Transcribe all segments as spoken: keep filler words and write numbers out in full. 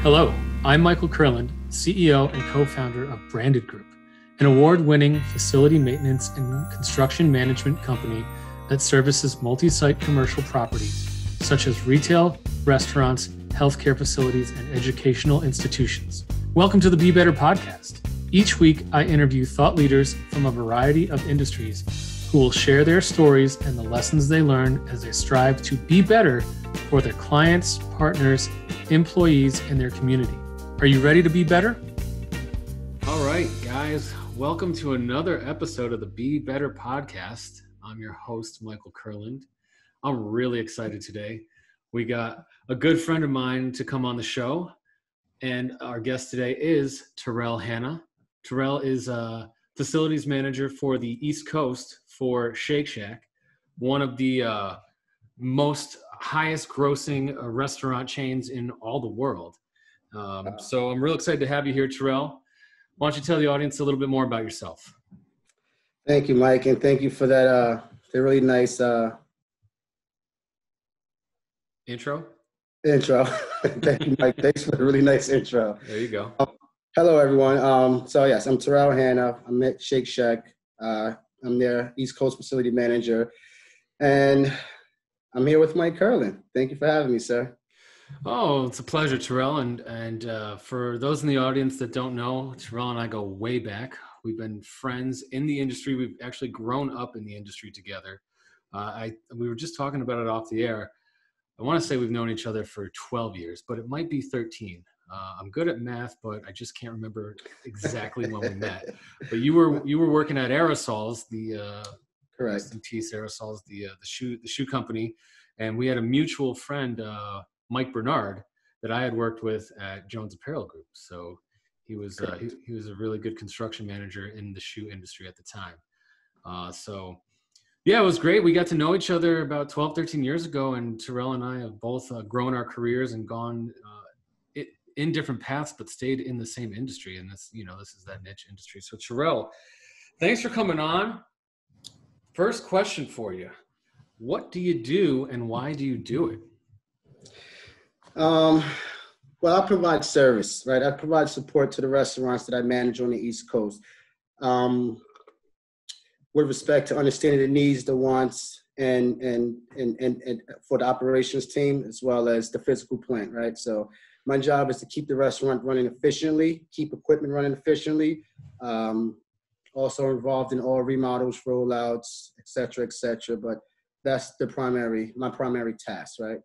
Hello, I'm Michael Kurland, C E O and co-founder of Branded Group, an award-winning facility maintenance and construction management company that services multi-site commercial properties such as retail, restaurants, healthcare facilities, and educational institutions. Welcome to the Be Better podcast. Each week, I interview thought leaders from a variety of industries who will share their stories and the lessons they learn as they strive to be better for their clients, partners, employees, and their community. Are you ready to be better? All right, guys, welcome to another episode of the Be Better podcast. I'm your host, Michael Kurland. I'm really excited today. We got a good friend of mine to come on the show, and our guest today is Tarrell Hannah. Tarrell is a facilities manager for the East Coast for Shake Shack, one of the uh, most highest grossing uh, restaurant chains in all the world. Um, so I'm real excited to have you here, Tarrell. Why don't you tell the audience a little bit more about yourself? Thank you, Mike, and thank you for that, uh, the really nice uh, intro. Intro. Thank you, Mike. Thanks for the really nice intro. There you go. Um, hello, everyone. Um, so, yes, I'm Tarrell Hannah. I'm at Shake Shack. Uh, I'm their East Coast facility manager, and I'm here with Mike Kurland. Thank you for having me, sir. Oh, it's a pleasure, Tarrell. And and uh, for those in the audience that don't know, Tarrell and I go way back. We've been friends in the industry. We've actually grown up in the industry together. Uh, I we were just talking about it off the air. I want to say we've known each other for twelve years, but it might be thirteen. Uh, I'm good at math, but I just can't remember exactly when we met. But you were you were working at Aerosoles, the uh, correct Aerosoles, the uh, the shoe the shoe company, and we had a mutual friend, uh, Mike Bernard, that I had worked with at Jones Apparel Group. So he was uh, he, he was a really good construction manager in the shoe industry at the time. Uh, so. Yeah, it was great. We got to know each other about twelve, thirteen years ago, and Tarrell and I have both uh, grown our careers and gone uh, it, in different paths, but stayed in the same industry. And this, you know, this is that niche industry. So Tarrell, thanks for coming on. First question for you. What do you do and why do you do it? Um, well, I provide service, right? I provide support to the restaurants that I manage on the East Coast. Um, with respect to understanding the needs, the wants, and, and and and and for the operations team, as well as the physical plant, right? So my job is to keep the restaurant running efficiently, keep equipment running efficiently, um, also involved in all remodels, rollouts, et cetera, et cetera. But that's the primary, my primary task, right?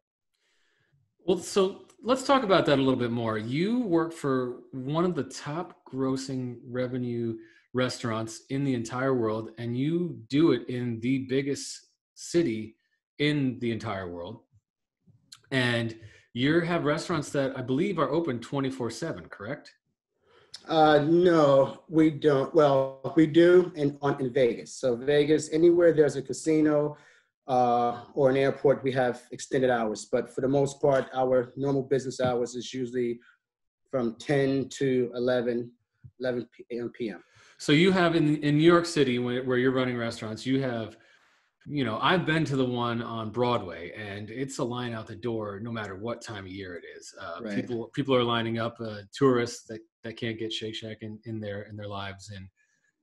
Well, so let's talk about that a little bit more. You work for one of the top grossing revenue restaurants in the entire world, and you do it in the biggest city in the entire world, and you have restaurants that I believe are open twenty-four seven, correct? Uh, no, we don't. Well, we do in, on, in Vegas. So Vegas, anywhere there's a casino uh, or an airport, we have extended hours. But for the most part, our normal business hours is usually from ten to eleven, eleven p m So you have in, in New York City, where you're running restaurants, you have, you know, I've been to the one on Broadway, and it's a line out the door no matter what time of year it is. Uh, right. People people are lining up, uh, tourists that, that can't get Shake Shack in, in, their, in their lives and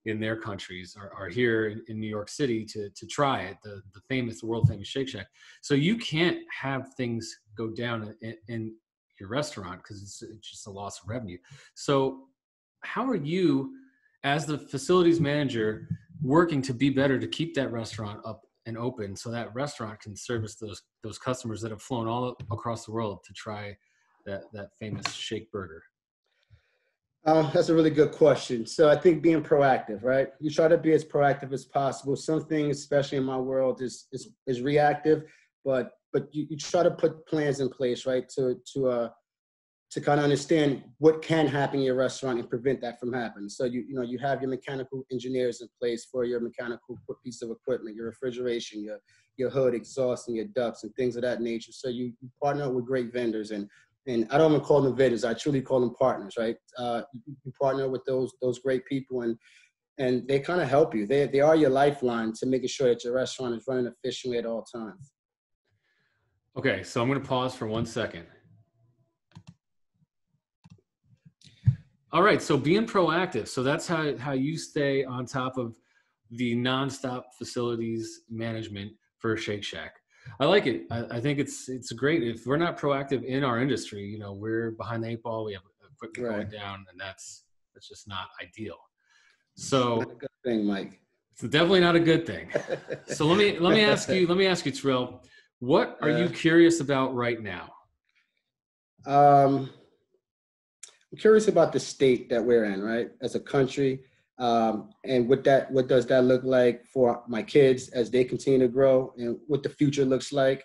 in their countries are, are here in, in New York City to, to try it, the, the famous, the world famous Shake Shack. So you can't have things go down in, in your restaurant because it's, it's just a loss of revenue. So how are you, as the facilities manager, working to be better to keep that restaurant up and open so that restaurant can service those those customers that have flown all across the world to try that, that famous shake burger? Um, that's a really good question. So I think being proactive, right? You try to be as proactive as possible. Some things, especially in my world, is is, is reactive, but but you, you try to put plans in place, right, to, to uh, to kind of understand what can happen in your restaurant and prevent that from happening. So you you know you have your mechanical engineers in place for your mechanical piece of equipment, your refrigeration, your your hood, exhaust, and your ducts and things of that nature. So you partner with great vendors, and and I don't even call them vendors. I truly call them partners, right? Uh, you partner with those those great people, and and they kind of help you. They, they are your lifeline to making sure that your restaurant is running efficiently at all times. Okay, so I'm going to pause for one second. All right, so being proactive. So that's how, how you stay on top of the nonstop facilities management for Shake Shack. I like it. I, I think it's it's great. If we're not proactive in our industry, you know, we're behind the eight ball. We have equipment right. going down, and that's that's just not ideal. So it's not a good thing, Mike. It's definitely not a good thing. So let me let me ask you. Let me ask you, Terrell. What are uh, you curious about right now? Um, I'm curious about the state that we're in, right, as a country. Um, and what that, what does that look like for my kids as they continue to grow, and what the future looks like.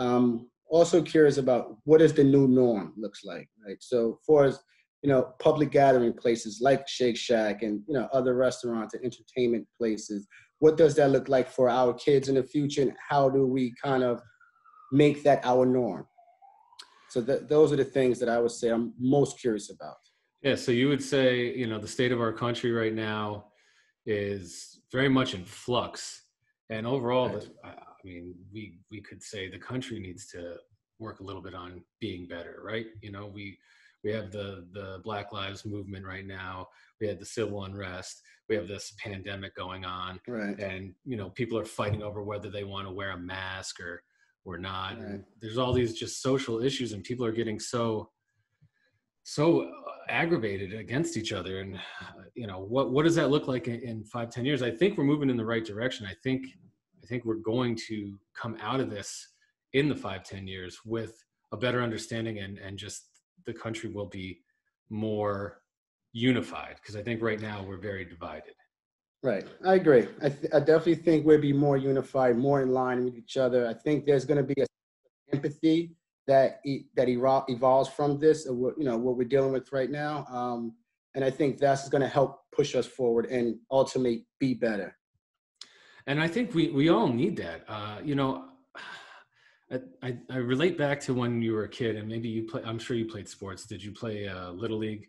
Um, also curious about what is the new norm looks like, right? So far as, you know, public gathering places like Shake Shack and, you know, other restaurants and entertainment places, what does that look like for our kids in the future, and how do we kind of make that our norm? So th- those are the things that I would say I'm most curious about. Yeah, so you would say, you know, the state of our country right now is very much in flux. And overall, right. the, I mean, we, we could say the country needs to work a little bit on being better, right? You know, we we have the, the Black Lives Movement right now. We had the civil unrest. We have this pandemic going on. Right. And, you know, people are fighting over whether they want to wear a mask or, or not. Right. And there's all these just social issues, and people are getting so... so aggravated against each other. And, uh, you know, what, what does that look like in, in five, ten years? I think we're moving in the right direction. I think, I think we're going to come out of this in the five, ten years with a better understanding, and, and just the country will be more unified. Cause I think right now we're very divided. Right. I agree. I, th- I definitely think we'll be more unified, more in line with each other. I think there's going to be a empathy that e- that evo- evolves from this, or what, you know, what we're dealing with right now. Um, and I think that's going to help push us forward and ultimately be better. And I think we, we all need that. Uh, you know, I, I, I relate back to when you were a kid, and maybe you play, I'm sure you played sports. Did you play uh, Little League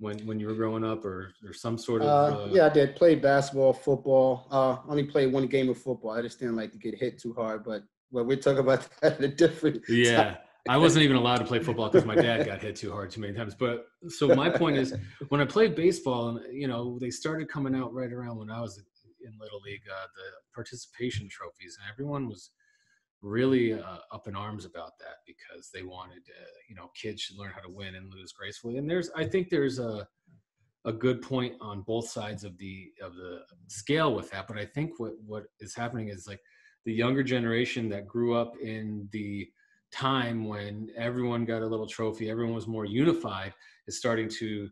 when, when you were growing up, or, or some sort of? Uh, uh, yeah, I did. Played basketball, football. Uh, only played one game of football. I just didn't like to get hit too hard, but Well, we talk about that in a different Yeah, time. I wasn't even allowed to play football because my dad got hit too hard too many times. But so my point is, when I played baseball, and you know, they started coming out right around when I was in Little League, uh, the participation trophies, and everyone was really uh, up in arms about that, because they wanted, uh, you know, kids should learn how to win and lose gracefully. And there's, I think there's a a good point on both sides of the of the scale with that. But I think what what is happening is, like, the younger generation that grew up in the time when everyone got a little trophy, everyone was more unified, is starting to,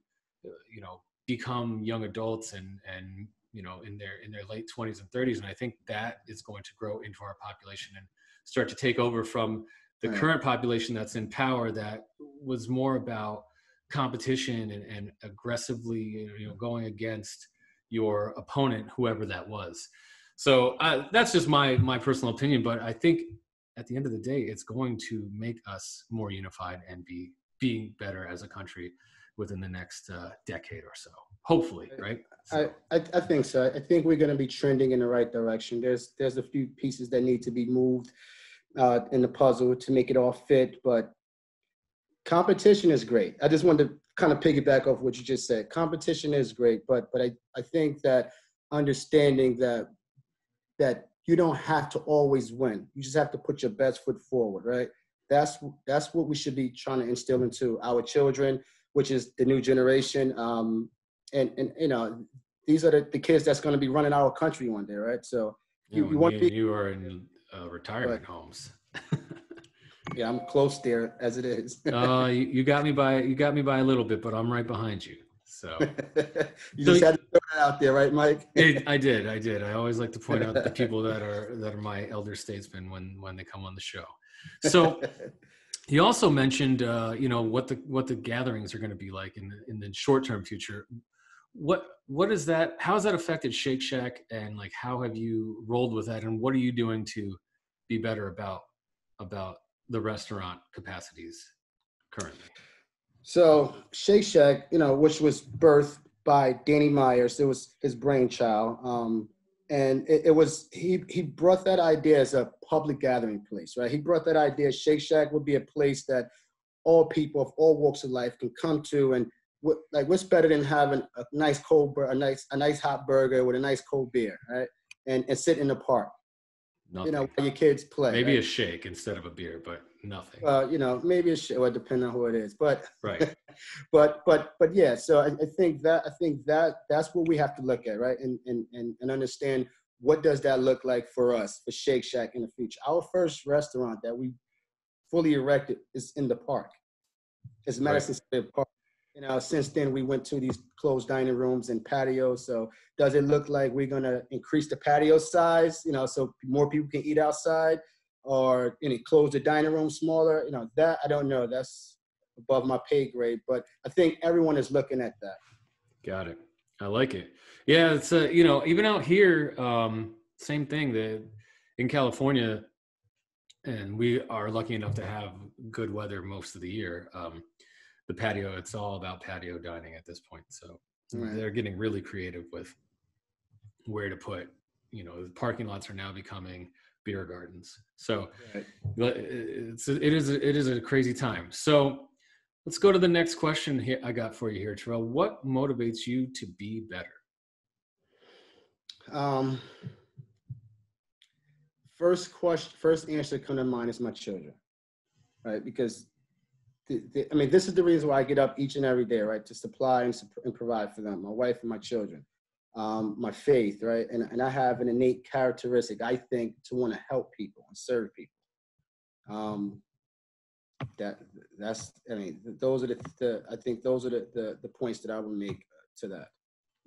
you know, become young adults and, and, you know, in their, in their late twenties and thirties. And I think that is going to grow into our population and start to take over from the right. current population that's in power, that was more about competition and, and aggressively, you know, going against your opponent, whoever that was. So uh, that's just my my personal opinion, but I think at the end of the day, it's going to make us more unified and be being better as a country within the next uh, decade or so, hopefully, right? So. I, I I think so. I think we're going to be trending in the right direction. There's there's a few pieces that need to be moved uh, in the puzzle to make it all fit, but competition is great. I just wanted to kind of piggyback off what you just said. Competition is great, but but I, I think that understanding that that you don't have to always win. You just have to put your best foot forward, right? That's that's what we should be trying to instill into our children, which is the new generation. Um, and, and you know, these are the, the kids that's going to be running our country one day, right? So you, you, you want to be, you are in uh, retirement right. homes. Yeah, I'm close there as it is. uh, you, you got me by you got me by a little bit, but I'm right behind you. So you just so, had to throw that out there, right, Mike? it, I did. I did. I always like to point out the people that are that are my elder statesmen when when they come on the show. So you also mentioned, uh, you know, what the what the gatherings are going to be like in the, in the short term future. What what is that? How has that affected Shake Shack, and like how have you rolled with that? And what are you doing to be better about about the restaurant capacities currently? So Shake Shack, you know, which was birthed by Danny Myers. It was his brainchild. Um, and it, it was, he, he brought that idea as a public gathering place, right? He brought that idea Shake Shack would be a place that all people of all walks of life can come to. And what, like, what's better than having a nice cold, a nice, a nice hot burger with a nice cold beer, right? And, and sit in the park. Nothing. You know, where your kids play. Maybe right? a shake instead of a beer, but nothing. Uh, you know, maybe a shake, well, depending on who it is. But right, but but but yeah. So I, I think that I think that that's what we have to look at, right? And and and and understand what does that look like for us, for Shake Shack in the future. Our first restaurant that we fully erected is in the park. It's Madison right. State Park. You know, since then we went to these closed dining rooms and patios. So does it look like we're going to increase the patio size, you know, so more people can eat outside, or, you know, close the dining room smaller? You know, that, I don't know. That's above my pay grade, but I think everyone is looking at that. Got it. I like it. Yeah. It's a, you know, even out here, um, same thing that in California, and we are lucky enough to have good weather most of the year. Um, The patio, it's all about patio dining at this point. So right. they're getting really creative with where to put, you know, the parking lots are now becoming beer gardens. So right. it's, it is, it is a crazy time. So let's go to the next question here I got for you here, Tarrell. What motivates you to be better? Um, first question, first answer that comes to mind is my children, right? Because I mean, this is the reason why I get up each and every day, right? To supply and, and provide for them, my wife and my children, um, my faith, right? And, and I have an innate characteristic, I think, to want to help people and serve people. Um, that that's, I mean, those are the, the I think those are the, the, the points that I would make to that.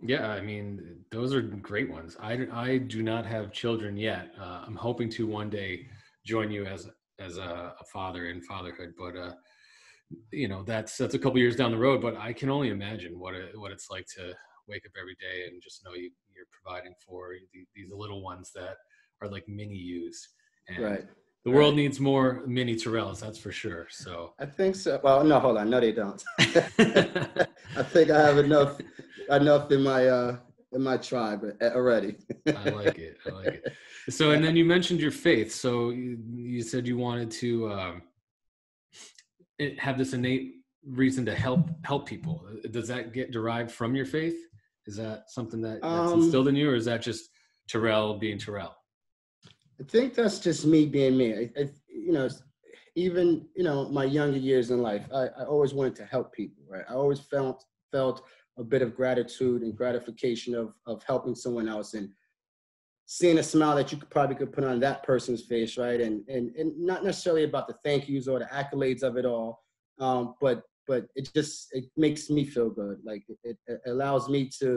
Yeah, I mean, those are great ones. I, I do not have children yet. Uh, I'm hoping to one day join you as, as a, a father in fatherhood, but, uh, you know, that's that's a couple years down the road, but I can only imagine what it, what it's like to wake up every day and just know you, you're providing for the, these little ones that are like mini yous. And right. the world right. needs more mini Tarrells, that's for sure. So I think so. Well, no, hold on, no, they don't. I think I have enough enough in my uh, in my tribe already. I like it. I like it. So, and then you mentioned your faith. So you, you said you wanted to. Um, It, have this innate reason to help help people. Does that get derived from your faith? Is that something that, that's um, instilled in you, or is that just Tarrell being Tarrell? I think that's just me being me. I, I, you know, even, you know, my younger years in life, I, I always wanted to help people, right? I always felt felt a bit of gratitude and gratification of of helping someone else, and seeing a smile that you could probably could put on that person's face, right? And and and not necessarily about the thank yous or the accolades of it all, um, but but it just it makes me feel good. Like it, it allows me to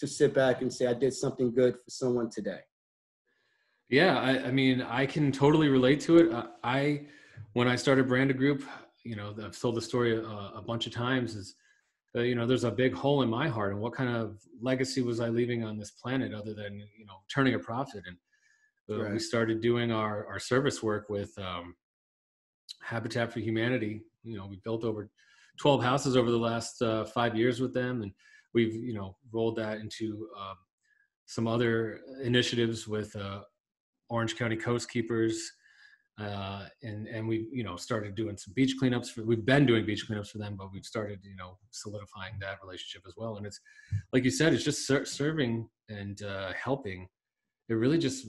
to sit back and say I did something good for someone today. Yeah, I, I mean I can totally relate to it. I, I when I started Branded Group, you know, I've told the story a, a bunch of times. Is uh, you know, there's a big hole in my heart, and what kind of legacy was I leaving on this planet other than, you know, turning a profit? And uh, right. we started doing our, our service work with um, Habitat for Humanity. You know, we built over twelve houses over the last uh, five years with them. And we've, you know, rolled that into uh, some other initiatives with uh, Orange County Coast Keepers. Uh, and, and we've, you know, started doing some beach cleanups for, we've been doing beach cleanups for them, but we've started, you know, solidifying that relationship as well. And it's, like you said, it's just ser- serving and, uh, helping. It really just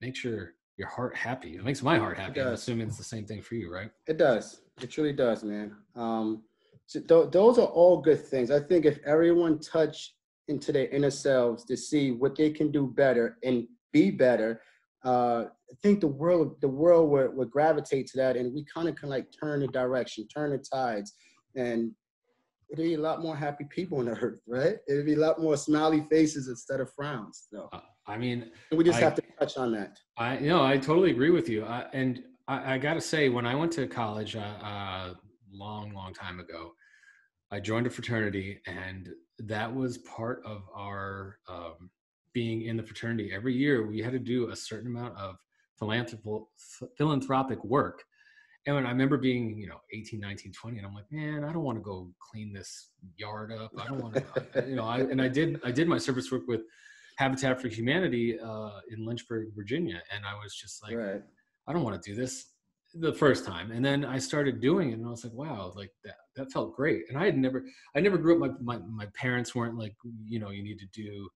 makes your, your heart happy. It makes my heart happy. I'm assuming it's the same thing for you, right? It does. It truly does, man. Um, so th- those are all good things. I think if everyone touched into their inner selves to see what they can do better and be better, uh, I think the world, the world would, would gravitate to that, and we kind of can like turn the direction, turn the tides, and it'd be a lot more happy people on the earth, right? It'd be a lot more smiley faces instead of frowns. So uh, I mean, and we just I, have to touch on that. I no, I totally agree with you. I, and I, I got to say, when I went to college a uh, uh, long, long time ago, I joined a fraternity, and that was part of our um, being in the fraternity. Every year, we had to do a certain amount of philanthropic work, And when I remember being, you know, eighteen, nineteen, twenty, and I'm like, man, I don't want to go clean this yard up. I don't want to, you know, I, and I did, I did my service work with Habitat for Humanity uh, in Lynchburg, Virginia. And I was just like, right. I don't want to do this the first time. And then I started doing it and I was like, wow, like that, that felt great. And I had never, I never grew up. My, my, my parents weren't like, you know, you need to do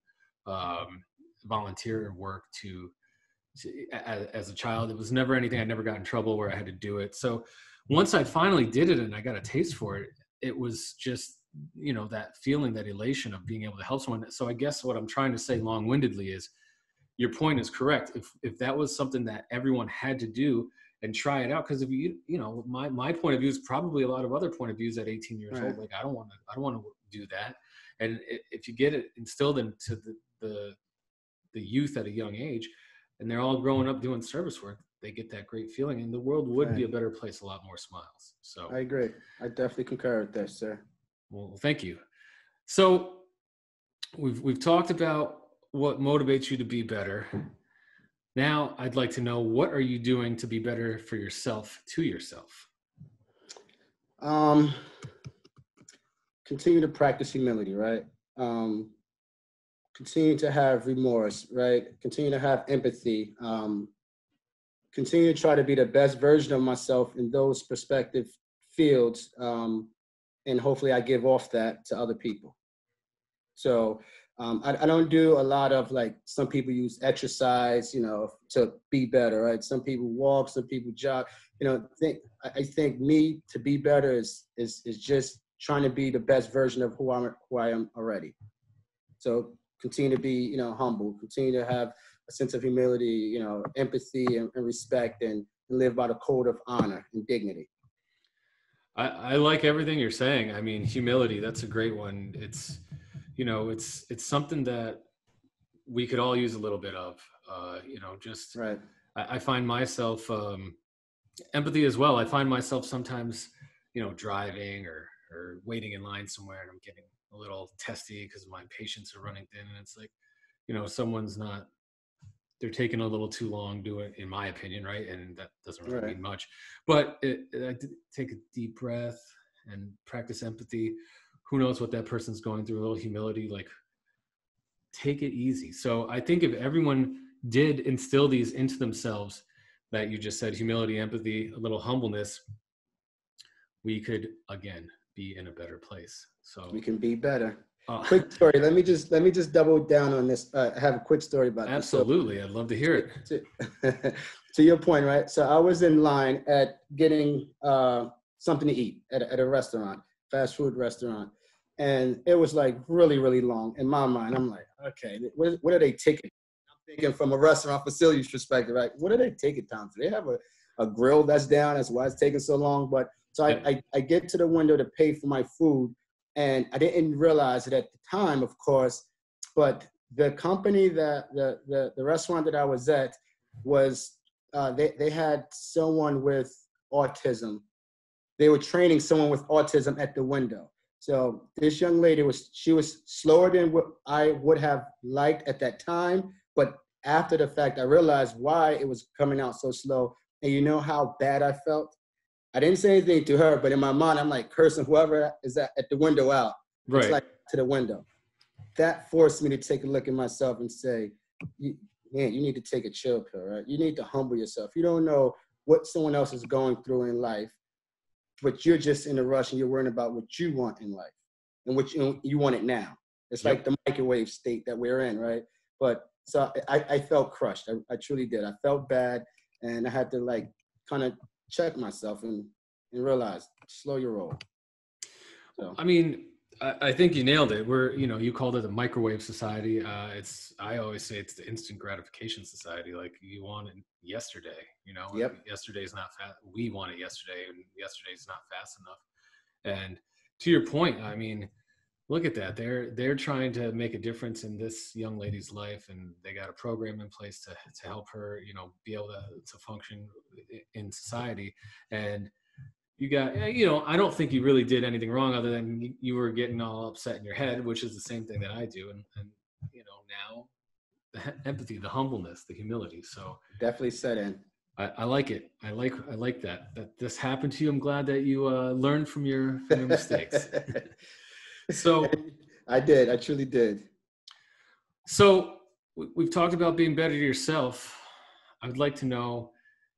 um, volunteer work to, as a child. It was never anything. I never got in trouble where I had to do it. So once I finally did it and I got a taste for it, it was just, you know, that feeling, that elation of being able to help someone. So I guess what I'm trying to say long-windedly is your point is correct. If if that was something that everyone had to do and try it out, because if you, you know, my, my point of view is probably a lot of other point of views at eighteen years old. Like, I don't want to, I don't want to do that. And if you get it instilled into the, the, the youth at a young age, and they're all growing up doing service work, they get that great feeling, and the world would right. be a better place, a lot more smiles. So I agree. I definitely concur with that, sir. Well, thank you. So we've we've talked about what motivates you to be better. Now I'd like to know, what are you doing to be better for yourself, to yourself? Um, continue to practice humility, right? Um, Continue to have remorse, right? Continue to have empathy. Um, continue to try to be the best version of myself in those prospective fields. Um, and hopefully I give off that to other people. So um, I, I don't do a lot of, like, some people use exercise, you know, to be better, right? Some people walk, some people jog. You know, think, I think me to be better is, is, is just trying to be the best version of who, I'm, who I am already. So continue to be, you know, humble, continue to have a sense of humility, you know, empathy and, and respect, and live by the code of honor and dignity. I, I like everything you're saying. I mean, humility, that's a great one. It's, you know, it's, it's something that we could all use a little bit of, uh, you know, just, right. I, I find myself, um, empathy as well. I find myself sometimes, you know, driving or, or waiting in line somewhere, and I'm getting a little testy because my patients are running thin, and it's like, you know, someone's not, they're taking a little too long doing, in my opinion, right? And that doesn't really right. mean much, but it, it, I did take a deep breath and practice empathy. Who knows what that person's going through? A little humility, like, take it easy. So I think if everyone did instill these into themselves that you just said, humility, empathy, a little humbleness, we could, again, be in a better place. So we can be better. Uh, quick story. Let me just let me just double down on this. Uh, I have a quick story about this. Absolutely, so, I'd love to hear it. To, to your point, right? So I was in line at getting uh, something to eat at at a restaurant, fast food restaurant, and it was like really really long. In my mind, I'm like, okay, what, what are they taking? I'm thinking from a restaurant facility's perspective, right? What are they taking time for? They have a a grill that's down. That's why it's taking so long. But so I, I, I get to the window to pay for my food, and I didn't realize it at the time, of course, but the company that the, the, the restaurant that I was at was, uh, they, they had someone with autism. They were training someone with autism at the window. So this young lady was, she was slower than what I would have liked at that time. But after the fact, I realized why it was coming out so slow. And you know how bad I felt? I didn't say anything to her, but in my mind, I'm like cursing whoever is at, at the window out. Right. It's like to the window. That forced me to take a look at myself and say, you, man, you need to take a chill pill, right? You need to humble yourself. You don't know what someone else is going through in life, but you're just in a rush and you're worrying about what you want in life and what you, you want it now. It's yep. like the microwave state that we're in, right? But so I, I felt crushed. I, I truly did. I felt bad, and I had to like kind of check myself and, and realize, slow your roll. So. I mean, I, I think you nailed it. We're, you know, you called it a microwave society. Uh, it's, I always say it's the instant gratification society. Like, you want it yesterday, you know, yep. yesterday's not fast. We want it yesterday, and yesterday's not fast enough. And to your point, I mean, look at that. They're, they're trying to make a difference in this young lady's life, and they got a program in place to, to help her, you know, be able to, to function in society. And you got, you know, I don't think you really did anything wrong other than you were getting all upset in your head, which is the same thing that I do. And, and you know, now the empathy, the humbleness, the humility. So definitely set in. I, I like it. I like, I like that, that this happened to you. I'm glad that you uh, learned from your, from your mistakes. So I did, I truly did. So we've talked about being better to yourself. I would like to know,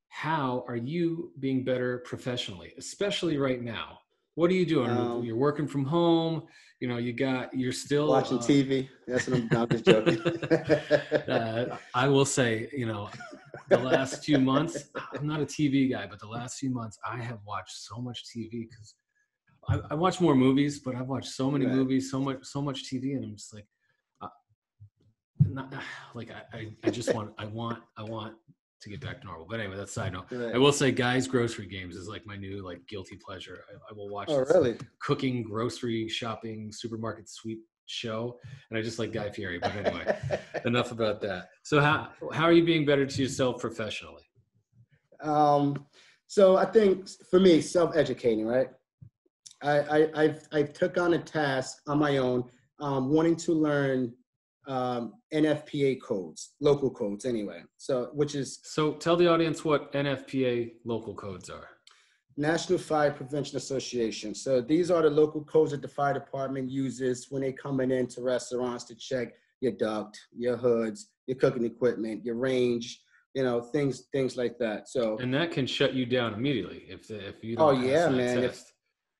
how are you being better professionally, especially right now? What are you doing? Um, You're working from home. You know, you got, you're still watching uh, T V. That's what I'm, I'm just joking. uh, I will say, you know, the last few months, I'm not a T V guy, but the last few months I have watched so much T V because I, I watch more movies, but I've watched so many right. movies, so much, so much T V. And I'm just like, uh, not, like, I, I, I just want, I want, I want to get back to normal. But anyway, that's a side note. Right. I will say guys' grocery games is like my new like guilty pleasure. I, I will watch oh, this really? cooking, grocery shopping, supermarket sweep show. And I just like Guy Fieri. But anyway, enough about that. So how, how are you being better to yourself professionally? Um, so I think for me, self-educating, right? I, I, I've, I've took on a task on my own, um, wanting to learn um N F P A codes, local codes anyway. So which is so tell the audience what N F P A local codes are. National Fire Prevention Association. So these are the local codes that the fire department uses when they coming into restaurants to check your duct, your hoods, your cooking equipment, your range, you know, things things like that. So and that can shut you down immediately if the, if you don't oh yeah man if,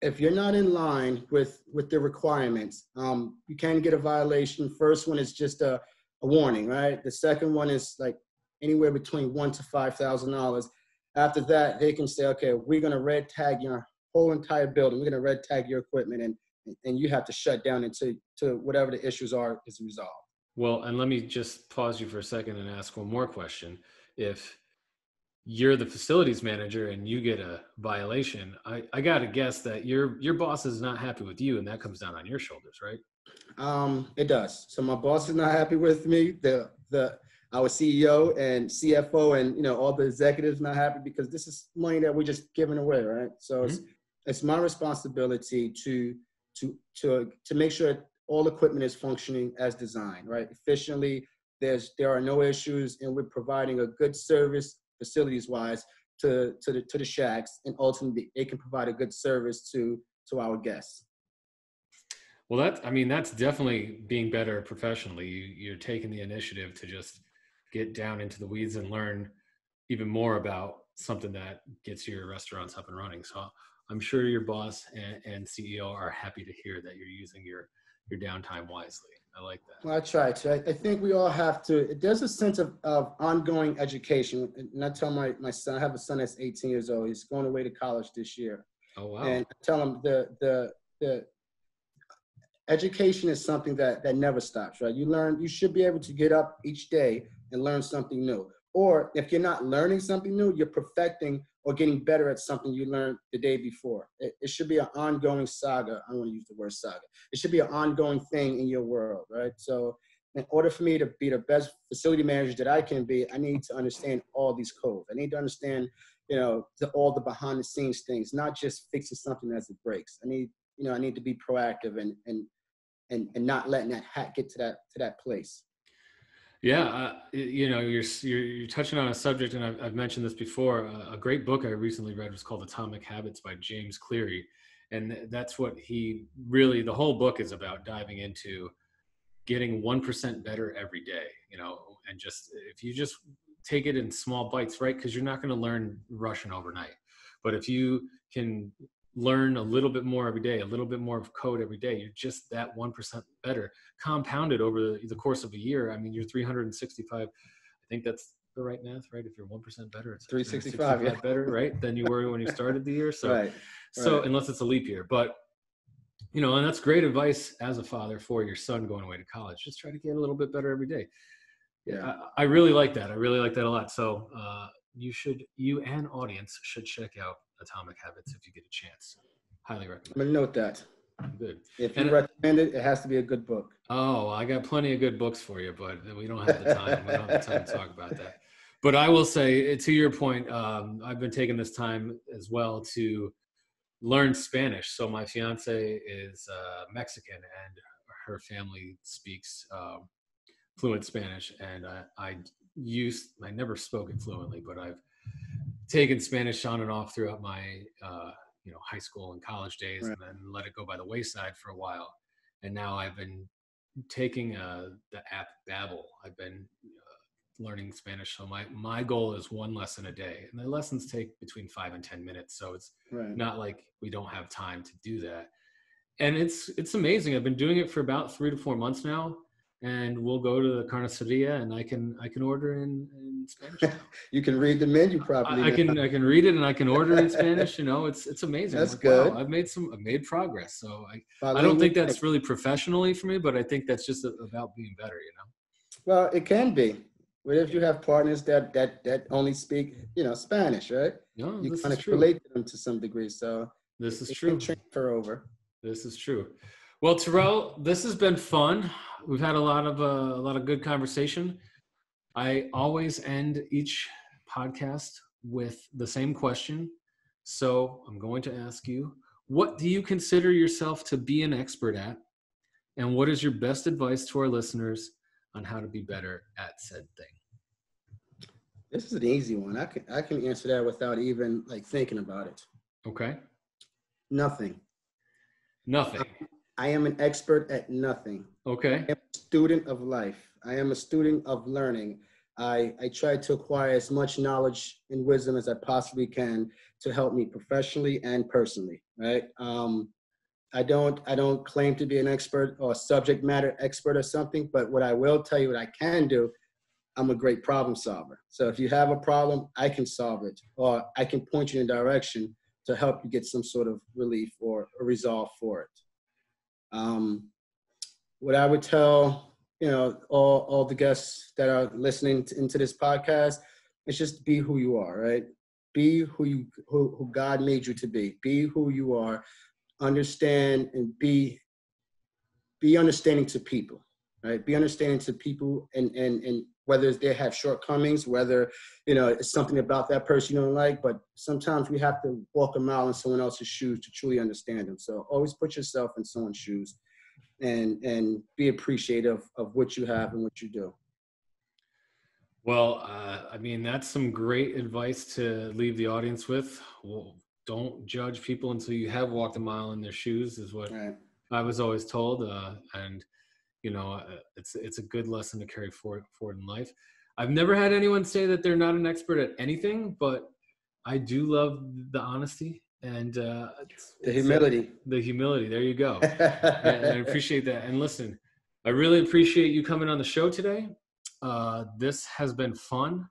if you're not in line with, with the requirements, um, you can get a violation. First one is just a, a warning, right? The second one is like anywhere between one to five thousand dollars. After that, they can say, okay, we're gonna red tag your whole entire building. We're gonna red tag your equipment, and, and you have to shut down until to whatever the issues are is resolved. Well, and let me just pause you for a second and ask one more question. If you're the facilities manager and you get a violation, I, I got to guess that your, your boss is not happy with you, and that comes down on your shoulders, right? Um, it does. So my boss is not happy with me. The, the, our C E O and C F O and, you know, all the executives not happy because this is money that we're just giving away. Right. So mm-hmm. it's, it's my responsibility to, to, to, to make sure all equipment is functioning as designed, right? Efficiently. There's, there are no issues, and we're providing a good service facilities wise to, to the, to the shacks, and ultimately it can provide a good service to, to our guests. Well, that's, I mean, that's definitely being better professionally. You, you're taking the initiative to just get down into the weeds and learn even more about something that gets your restaurants up and running. So I'm sure your boss and, and C E O are happy to hear that you're using your, your downtime wisely. I like that. Well, I try to. I, I think we all have to. There's a sense of, of ongoing education. And I tell my, my son, I have a son that's eighteen years old. He's going away to college this year. Oh, wow. And I tell him the, the, the education is something that, that never stops, right? You learn, you should be able to get up each day and learn something new. Or if you're not learning something new, you're perfecting or getting better at something you learned the day before. It, it should be an ongoing saga. I don't want to use the word saga. It should be an ongoing thing in your world, right? So in order for me to be the best facility manager that I can be, I need to understand all these codes. I need to understand, you know, the, all the behind the scenes things, not just fixing something as it breaks. I need, you know, I need to be proactive and, and, and, and not letting that hat get to that, to that place. Yeah, uh, you know, you're, you're you're touching on a subject, and I've, I've mentioned this before. Uh, a great book I recently read was called Atomic Habits by James Clear, and that's what he really, the whole book is about, diving into getting one percent better every day, you know, and just, if you just take it in small bites, right, because you're not going to learn Russian overnight. But if you can learn a little bit more every day, a little bit more of code every day, you're just that one percent better, compounded over the course of a year. I mean, you're three hundred sixty-five, I think that's the right math, right? If you're one percent better, it's three hundred sixty-five yeah. better, right? Than you were when you started the year. So, right. so right. unless it's a leap year, but you know, and that's great advice as a father for your son going away to college. Just try to get a little bit better every day. Yeah. yeah. I, I really like that. I really like that a lot. So, uh, you should, you and audience should check out Atomic Habits if you get a chance. Highly recommend. I'm gonna note that. Good. If you and recommend it, it has to be a good book. Oh, I got plenty of good books for you, but we don't have the time. we don't have the time to talk about that. But I will say, to your point, um, I've been taking this time as well to learn Spanish. So my fiance is uh, Mexican, and her family speaks um, fluent Spanish, and I, I used I never spoke it fluently, but I've taken Spanish on and off throughout my, uh, you know, high school and college days, right. and then let it go by the wayside for a while. And now I've been taking uh, the app Babbel. I've been uh, learning Spanish. So my, my goal is one lesson a day, and the lessons take between five and ten minutes. So it's right. not like we don't have time to do that. And it's, it's amazing. I've been doing it for about three to four months now, and we'll go to the carniceria and I can, I can order in, in Spanish. You can read the menu properly. I, I can, I can read it and I can order in Spanish. You know, it's, it's amazing. That's like, good. Wow, I've made some, I've made progress. So I, well, I don't think that's think. really professionally for me, but I think that's just about being better, you know? Well, it can be. But if you have partners that, that, that only speak, you know, Spanish, right? No, you kind of relate to them to some degree. So this is it, true. It can transfer over. This is true. Well, Tarrell, this has been fun. We've had a lot of uh, a lot of good conversation. I always end each podcast with the same question. So I'm going to ask you, what do you consider yourself to be an expert at? And what is your best advice to our listeners on how to be better at said thing? This is an easy one. I can, I can answer that without even like thinking about it. Okay. Nothing. Nothing. I am an expert at nothing. Okay. I am a student of life. I am a student of learning. I, I try to acquire as much knowledge and wisdom as I possibly can to help me professionally and personally, right? Um, I don't, I don't claim to be an expert or a subject matter expert or something, but what I will tell you what I can do, I'm a great problem solver. So if you have a problem, I can solve it, or I can point you in a direction to help you get some sort of relief or a resolve for it. Um, what I would tell, you know, all, all the guests that are listening to, into this podcast, is just be who you are, right? Be who you, who, who God made you to be. Be who you are. Understand and be, be understanding to people, right? Be understanding to people, and, and, and whether they have shortcomings, whether, you know, it's something about that person you don't like, but sometimes we have to walk a mile in someone else's shoes to truly understand them. So always put yourself in someone's shoes and, and be appreciative of what you have and what you do. Well, uh, I mean, that's some great advice to leave the audience with. Well, don't judge people until you have walked a mile in their shoes is what right. I was always told. Uh, and you know, it's it's a good lesson to carry forward, forward in life. I've never had anyone say that they're not an expert at anything, but I do love the honesty and uh, it's, the humility. It's, the humility, there you go. And I appreciate that. And listen, I really appreciate you coming on the show today. Uh, this has been fun.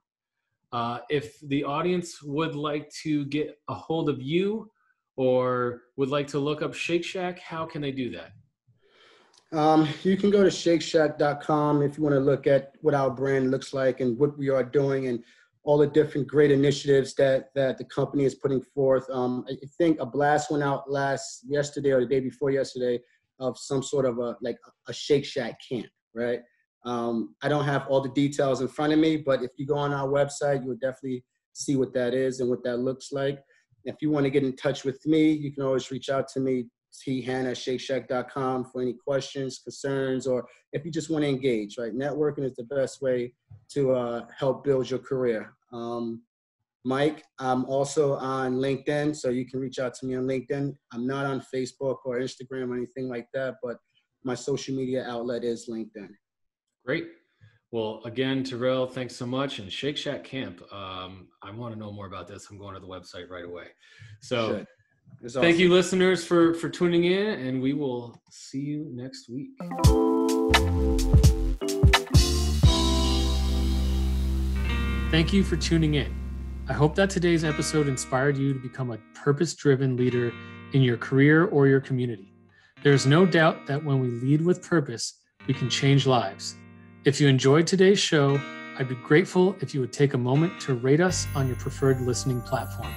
Uh, if the audience would like to get a hold of you or would like to look up Shake Shack, how can they do that? Um, you can go to shake shack dot com if you want to look at what our brand looks like and what we are doing and all the different great initiatives that, that the company is putting forth. Um, I think a blast went out last yesterday or the day before yesterday of some sort of a, like a Shake Shack camp, right? Um, I don't have all the details in front of me, but if you go on our website, you'll definitely see what that is and what that looks like. If you want to get in touch with me, you can always reach out to me, T Hannah at shake shack dot com, for any questions, concerns, or if you just want to engage, right? Networking is the best way to uh, help build your career. Um, Mike, I'm also on LinkedIn, so you can reach out to me on LinkedIn. I'm not on Facebook or Instagram or anything like that, but my social media outlet is LinkedIn. Great. Well, again, Tarrell, thanks so much. And Shake Shack Camp, um, I want to know more about this. I'm going to the website right away. So. Sure. Awesome. Thank you, listeners, for, for tuning in, and we will see you next week. Thank you for tuning in. I hope that today's episode inspired you to become a purpose-driven leader in your career or your community. There is no doubt that when we lead with purpose, we can change lives. If you enjoyed today's show, I'd be grateful if you would take a moment to rate us on your preferred listening platform.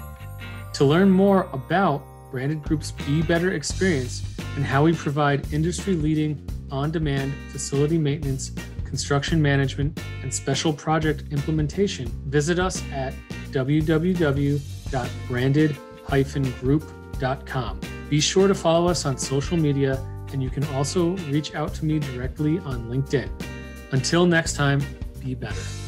To learn more about Branded Group's Be Better experience and how we provide industry-leading, on-demand facility maintenance, construction management, and special project implementation, visit us at w w w dot branded dash group dot com. Be sure to follow us on social media, and you can also reach out to me directly on LinkedIn. Until next time, be better.